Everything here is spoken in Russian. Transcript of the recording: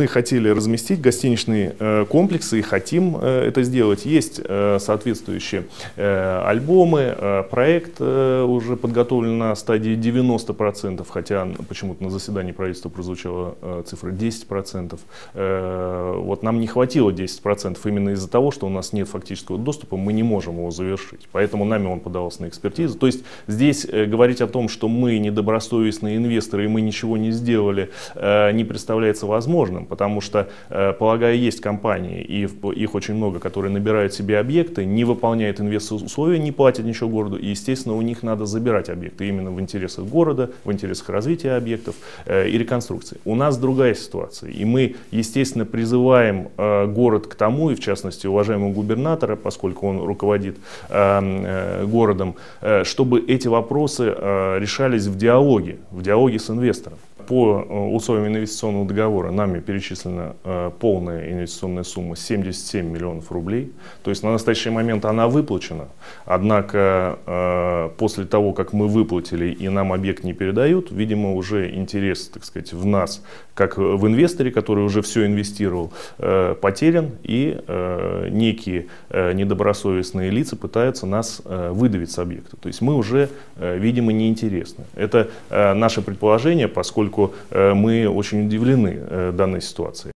мы хотели разместить гостиничные комплексы и хотим это сделать. Есть соответствующие альбомы, проект уже подготовлен на стадии 90%, хотя почему-то на заседании правительства прозвучала цифра 10%. Вот нам не хватило 10% именно из-за того, что у нас нет фактического доступа, мы не можем его завершить. Поэтому нами он подавался на экспертизу. То есть здесь говорить о том, что мы недобросовестные инвесторы и мы ничего не сделали, не представляется возможным, потому что, полагаю, есть компании, и их очень много, которые набирают себе объекты, не выполняют инвестусловия, не платят ничего городу, и, естественно, у них надо забирать объекты именно в интересах города, в интересах развития объектов и реконструкции. У нас другая ситуация, и мы, естественно, призываем город к тому, и, в частности, уважаемого губернатора, поскольку он руководит городом, чтобы эти вопросы решались в диалоге с инвестором. По условиям инвестиционного договора нами перечислена полная инвестиционная сумма 77 миллионов рублей. То есть на настоящий момент она выплачена, однако после того, как мы выплатили и нам объект не передают, видимо, уже интерес, так сказать, в нас, как в инвесторе, который уже все инвестировал, потерян, и некие недобросовестные лица пытаются нас выдавить с объекта. То есть мы уже, видимо, неинтересны. Это наше предположение, поскольку мы очень удивлены данной ситуации.